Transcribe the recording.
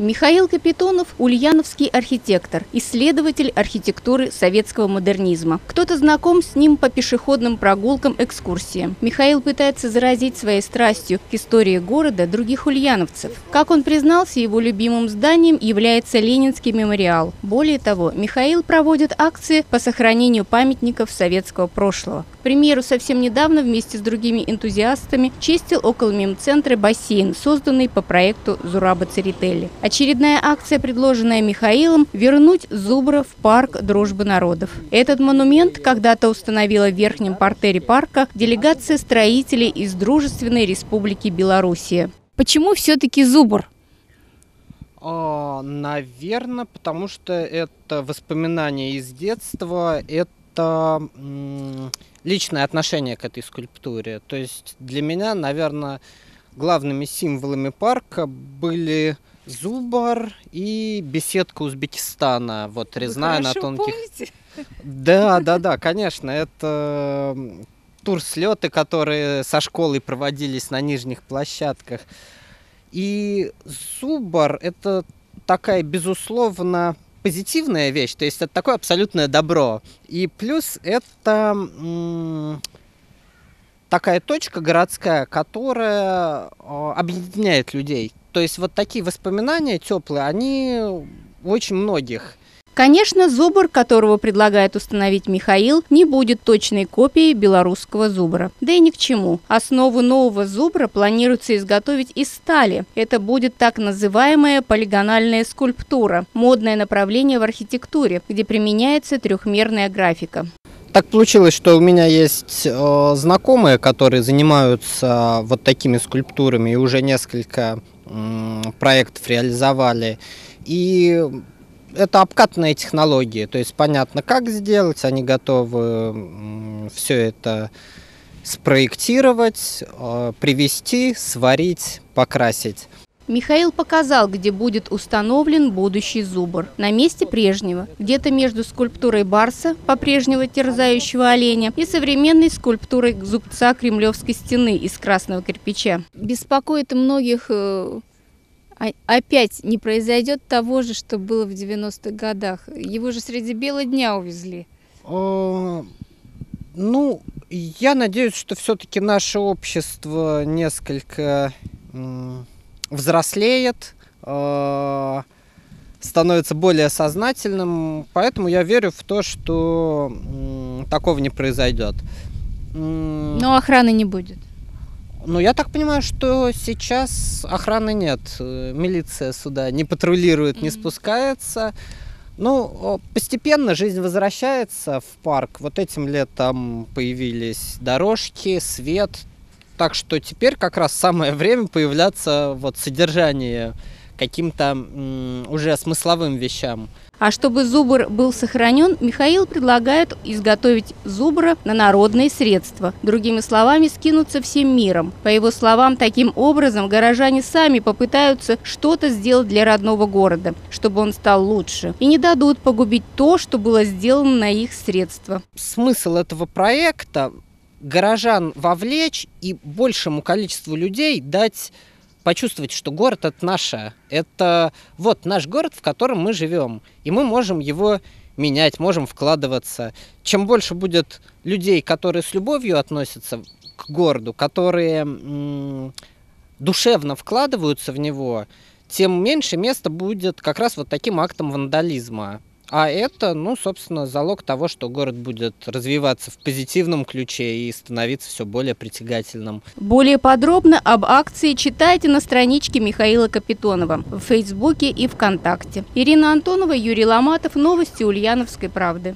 Михаил Капитонов – ульяновский архитектор, исследователь архитектуры советского модернизма. Кто-то знаком с ним по пешеходным прогулкам, экскурсиям. Михаил пытается заразить своей страстью к истории города других ульяновцев. Как он признался, его любимым зданием является Ленинский мемориал. Более того, Михаил проводит акции по сохранению памятников советского прошлого. К примеру, совсем недавно вместе с другими энтузиастами чистил около мемцентра бассейн, созданный по проекту Зураба Церетели. Очередная акция, предложенная Михаилом, вернуть зубра в парк Дружбы народов. Этот монумент когда-то установила в верхнем партере парка делегация строителей из Дружественной Республики Белоруссия. Почему все-таки зубр? Наверное, потому что это воспоминания из детства, это личное отношение к этой скульптуре. То есть для меня, наверное, главными символами парка были зубр и беседка Узбекистана, вот резная на тонких. Помните? Да, конечно, это турслеты, которые со школой проводились на нижних площадках. И зубр — это такая безусловно позитивная вещь, то есть это такое абсолютное добро. И плюс это такая точка городская, которая объединяет людей. То есть вот такие воспоминания теплые, они у очень многих. Конечно, зубр, которого предлагает установить Михаил, не будет точной копией белорусского зубра. Да и ни к чему. Основу нового зубра планируется изготовить из стали. Это будет так называемая полигональная скульптура, модное направление в архитектуре, где применяется трехмерная графика. Так получилось, что у меня есть знакомые, которые занимаются вот такими скульптурами и уже несколько проектов реализовали. И это обкатанные технологии, то есть понятно, как сделать, они готовы все это спроектировать, привести, сварить, покрасить. Михаил показал, где будет установлен будущий зубр. На месте прежнего, где-то между скульптурой барса, по-прежнему терзающего оленя, и современной скульптурой зубца Кремлевской стены из красного кирпича. Беспокоит многих, опять не произойдет того же, что было в 90-х годах. Его же среди бела дня увезли. Ну, я надеюсь, что все-таки наше общество несколько взрослеет, становится более сознательным, поэтому я верю в то, что такого не произойдет. Но охраны не будет? Ну, я так понимаю, что сейчас охраны нет, милиция сюда не патрулирует, не спускается. Ну, постепенно жизнь возвращается в парк, вот этим летом появились дорожки, свет. Так что теперь как раз самое время появляться вот содержание каким-то уже смысловым вещам. А чтобы зубр был сохранен, Михаил предлагает изготовить зубра на народные средства. Другими словами, скинуться всем миром. По его словам, таким образом горожане сами попытаются что-то сделать для родного города, чтобы он стал лучше. И не дадут погубить то, что было сделано на их средства. Смысл этого проекта – горожан вовлечь и большему количеству людей дать почувствовать, что город — это наше. Это вот наш город, в котором мы живем. И мы можем его менять, можем вкладываться. Чем больше будет людей, которые с любовью относятся к городу, которые душевно вкладываются в него, тем меньше места будет как раз вот таким актом вандализма. А это, ну, собственно, залог того, что город будет развиваться в позитивном ключе и становиться все более притягательным. Более подробно об акции читайте на страничке Михаила Капитонова в Фейсбуке и ВКонтакте. Ирина Антонова, Юрий Ломатов. Новости Ульяновской правды.